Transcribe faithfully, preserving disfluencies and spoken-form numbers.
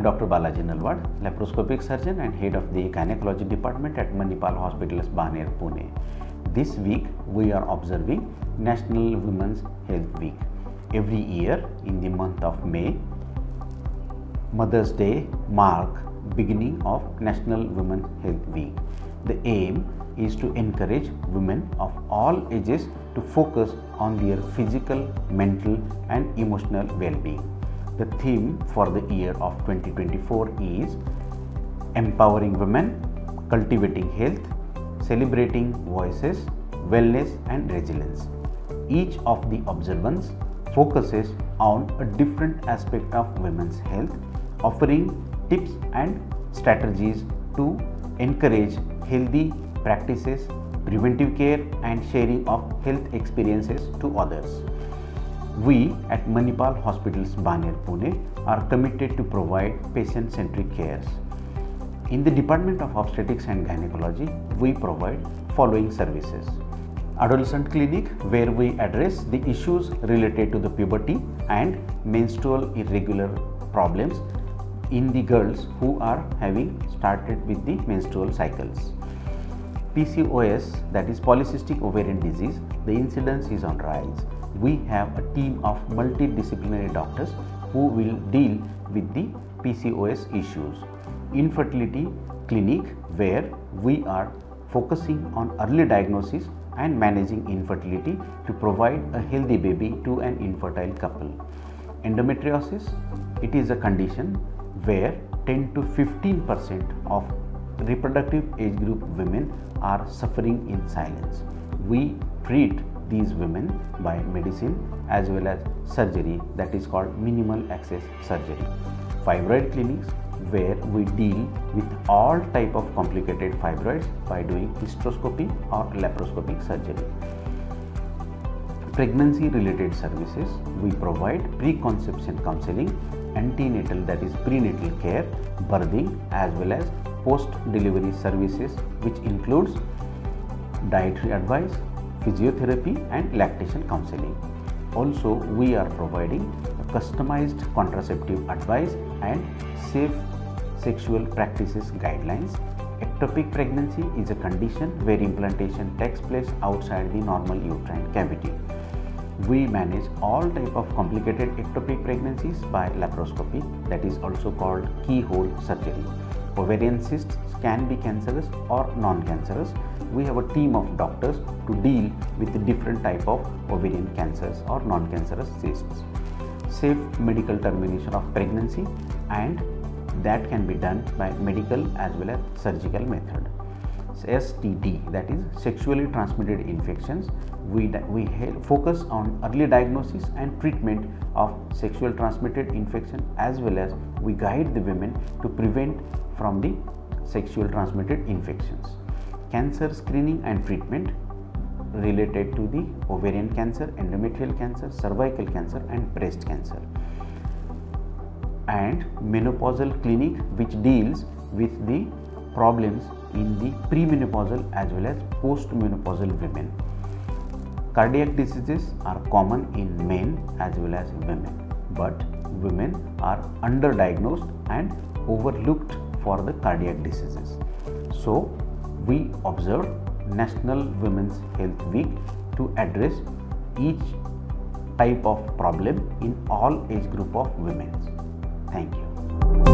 I am Doctor Balaji Nalwad, laparoscopic surgeon and head of the gynecology department at Manipal Hospitals, Baner, Pune. This week we are observing National Women's Health Week. Every year in the month of May, Mother's Day marks beginning of National Women's Health Week. The aim is to encourage women of all ages to focus on their physical, mental and emotional well-being. The theme for the year of twenty twenty-four is Empowering Women, Cultivating Health, Celebrating Voices, Wellness and Resilience. Each of the observance focuses on a different aspect of women's health, offering tips and strategies to encourage healthy practices, preventive care and sharing of health experiences to others. We at Manipal Hospitals Baner Pune are committed to provide patient-centric cares. In the Department of Obstetrics and Gynecology, we provide following services. Adolescent clinic, where we address the issues related to the puberty and menstrual irregular problems in the girls who are having started with the menstrual cycles. P C O S, that is polycystic ovarian disease, the incidence is on rise. We have a team of multidisciplinary doctors who will deal with the P C O S issues. Infertility clinic, where we are focusing on early diagnosis and managing infertility to provide a healthy baby to an infertile couple. Endometriosis, it is a condition where ten to fifteen percent of reproductive age group women are suffering in silence. We treat these women by medicine as well as surgery, that is called minimal access surgery. Fibroid clinics, where we deal with all type of complicated fibroids by doing hysteroscopy or laparoscopic surgery. Pregnancy related services, we provide preconception counseling, antenatal, that is prenatal care, birthing as well as post delivery services, which includes dietary advice, physiotherapy and lactation counseling. Also, we are providing customized contraceptive advice and safe sexual practices guidelines. Ectopic pregnancy is a condition where implantation takes place outside the normal uterine cavity. We manage all type of complicated ectopic pregnancies by laparoscopy, that is also called keyhole surgery. Ovarian cysts can be cancerous or non-cancerous. We have a team of doctors to deal with the different type of ovarian cancers or non-cancerous cysts. Safe medical termination of pregnancy, and that can be done by medical as well as surgical method. S T D, that is sexually transmitted infections, we, we focus on early diagnosis and treatment of sexual transmitted infection, as well as we guide the women to prevent from the sexual transmitted infections. Cancer screening and treatment related to the ovarian cancer, endometrial cancer, cervical cancer and breast cancer. And menopausal clinic, which deals with the problems in the premenopausal as well as postmenopausal women. Cardiac diseases are common in men as well as women, but women are underdiagnosed and overlooked for the cardiac diseases. So we observe National Women's Health Week to address each type of problem in all age group of women. Thank you.